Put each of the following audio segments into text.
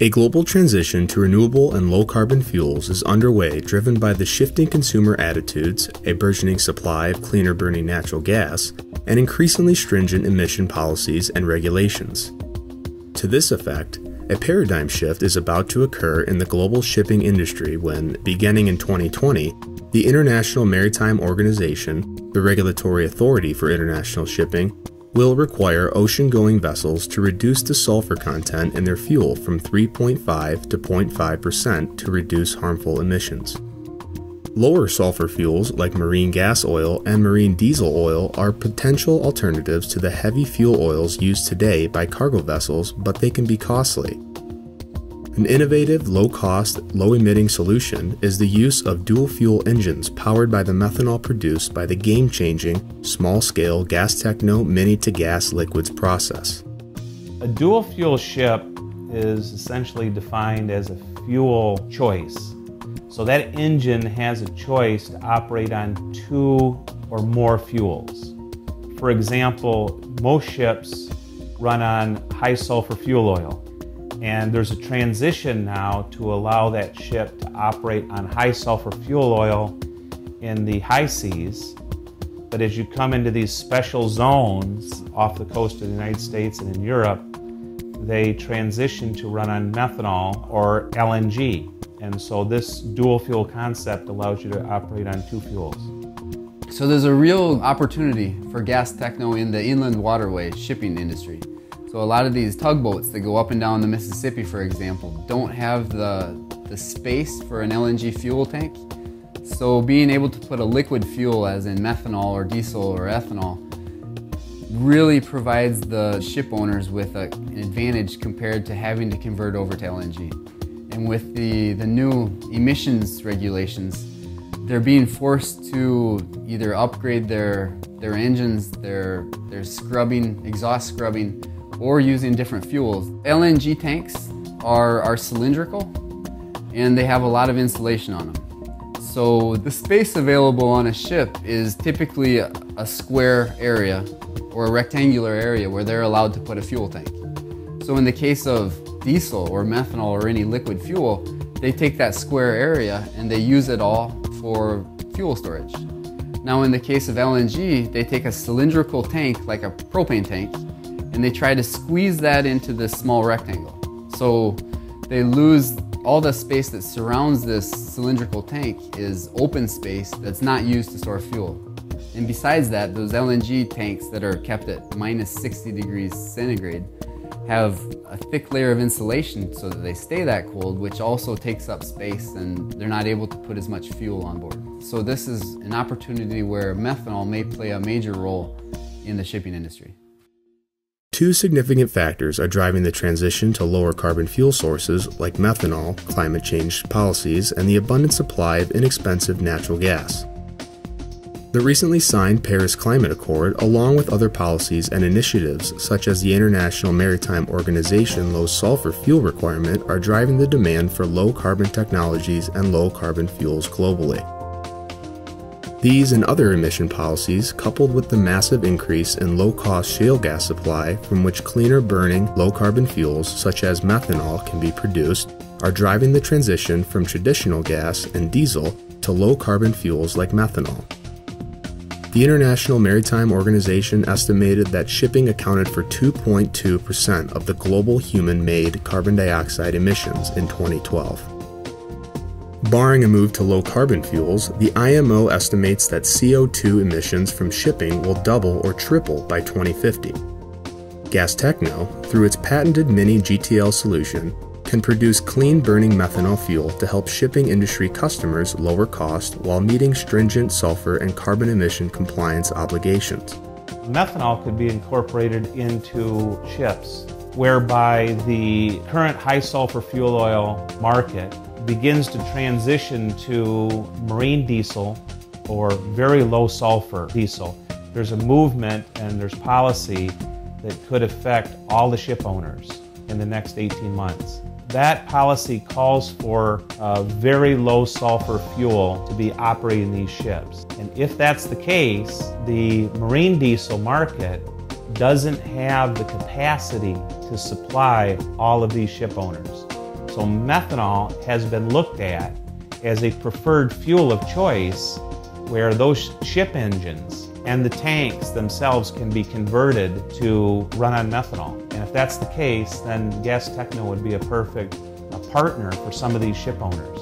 A global transition to renewable and low-carbon fuels is underway, driven by the shifting consumer attitudes, a burgeoning supply of cleaner-burning natural gas, and increasingly stringent emission policies and regulations. To this effect, a paradigm shift is about to occur in the global shipping industry when, beginning in 2020, the International Maritime Organization, the regulatory authority for international shipping, will require ocean-going vessels to reduce the sulfur content in their fuel from 3.5 to 0.5% to reduce harmful emissions. Lower sulfur fuels like marine gas oil and marine diesel oil are potential alternatives to the heavy fuel oils used today by cargo vessels, but they can be costly. An innovative, low-cost, low-emitting solution is the use of dual-fuel engines powered by the methanol produced by the game-changing, small-scale GasTechno mini-to-gas liquids process. A dual-fuel ship is essentially defined as a fuel choice. So that engine has a choice to operate on two or more fuels. For example, most ships run on high sulfur fuel oil, and there's a transition now to allow that ship to operate on high sulfur fuel oil in the high seas. But as you come into these special zones off the coast of the United States and in Europe, they transition to run on methanol or LNG. And so this dual fuel concept allows you to operate on two fuels. So there's a real opportunity for GasTechno in the inland waterway shipping industry. So a lot of these tugboats that go up and down the Mississippi, for example, don't have the space for an LNG fuel tank. So being able to put a liquid fuel, as in methanol or diesel or ethanol, really provides the ship owners with an advantage compared to having to convert over to LNG. And with the new emissions regulations, they're being forced to either upgrade their engines, their scrubbing, exhaust scrubbing, or using different fuels. LNG tanks are cylindrical, and they have a lot of insulation on them. So the space available on a ship is typically a square area or a rectangular area where they're allowed to put a fuel tank. So in the case of diesel or methanol or any liquid fuel, they take that square area and they use it all for fuel storage. Now in the case of LNG, they take a cylindrical tank like a propane tank and they try to squeeze that into this small rectangle. So they lose all the space that surrounds this cylindrical tank is open space that's not used to store fuel. And besides that, those LNG tanks that are kept at -60°C have a thick layer of insulation so that they stay that cold, which also takes up space and they're not able to put as much fuel on board. So this is an opportunity where methanol may play a major role in the shipping industry. Two significant factors are driving the transition to lower carbon fuel sources like methanol, climate change policies, and the abundant supply of inexpensive natural gas. The recently signed Paris Climate Accord, along with other policies and initiatives such as the International Maritime Organization low sulfur fuel requirement, are driving the demand for low carbon technologies and low carbon fuels globally. These and other emission policies, coupled with the massive increase in low-cost shale gas supply from which cleaner burning low carbon fuels such as methanol can be produced, are driving the transition from traditional gas and diesel to low carbon fuels like methanol. The International Maritime Organization estimated that shipping accounted for 2.2% of the global human-made carbon dioxide emissions in 2012. Barring a move to low-carbon fuels, the IMO estimates that CO2 emissions from shipping will double or triple by 2050. GasTechno, through its patented mini-GTL solution, can produce clean-burning methanol fuel to help shipping industry customers lower cost while meeting stringent sulfur and carbon emission compliance obligations. Methanol could be incorporated into ships, whereby the current high sulfur fuel oil market begins to transition to marine diesel or very low sulfur diesel. There's a movement and there's policy that could affect all the ship owners in the next 18 months. That policy calls for very low sulfur fuel to be operating these ships. And if that's the case, the marine diesel market doesn't have the capacity to supply all of these ship owners. So methanol has been looked at as a preferred fuel of choice where those ship engines and the tanks themselves can be converted to run on methanol. And if that's the case, then GasTechno would be a perfect partner for some of these ship owners.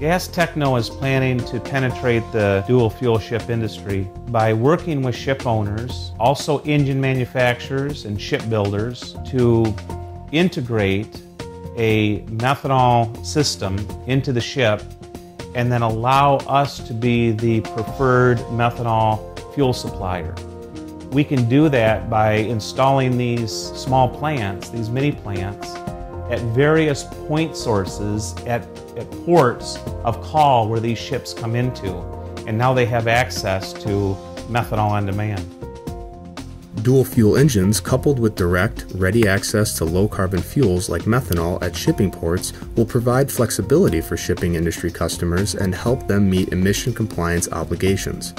GasTechno is planning to penetrate the dual fuel ship industry by working with ship owners, also engine manufacturers and shipbuilders, to integrate a methanol system into the ship and then allow us to be the preferred methanol fuel supplier. We can do that by installing these small plants, these mini plants, at various point sources, at ports of call where these ships come into. And now they have access to methanol on demand. Dual fuel engines coupled with direct, ready access to low carbon fuels like methanol at shipping ports will provide flexibility for shipping industry customers and help them meet emission compliance obligations.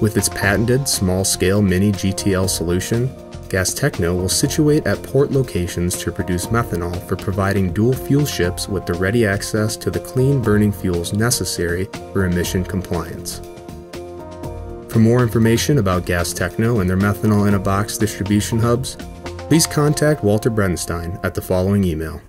With its patented small-scale mini-GTL solution, GasTechno will situate at port locations to produce methanol for providing dual fuel ships with the ready access to the clean burning fuels necessary for emission compliance. For more information about GasTechno and their methanol in a box distribution hubs, please contact Walter Brennstein at the following email.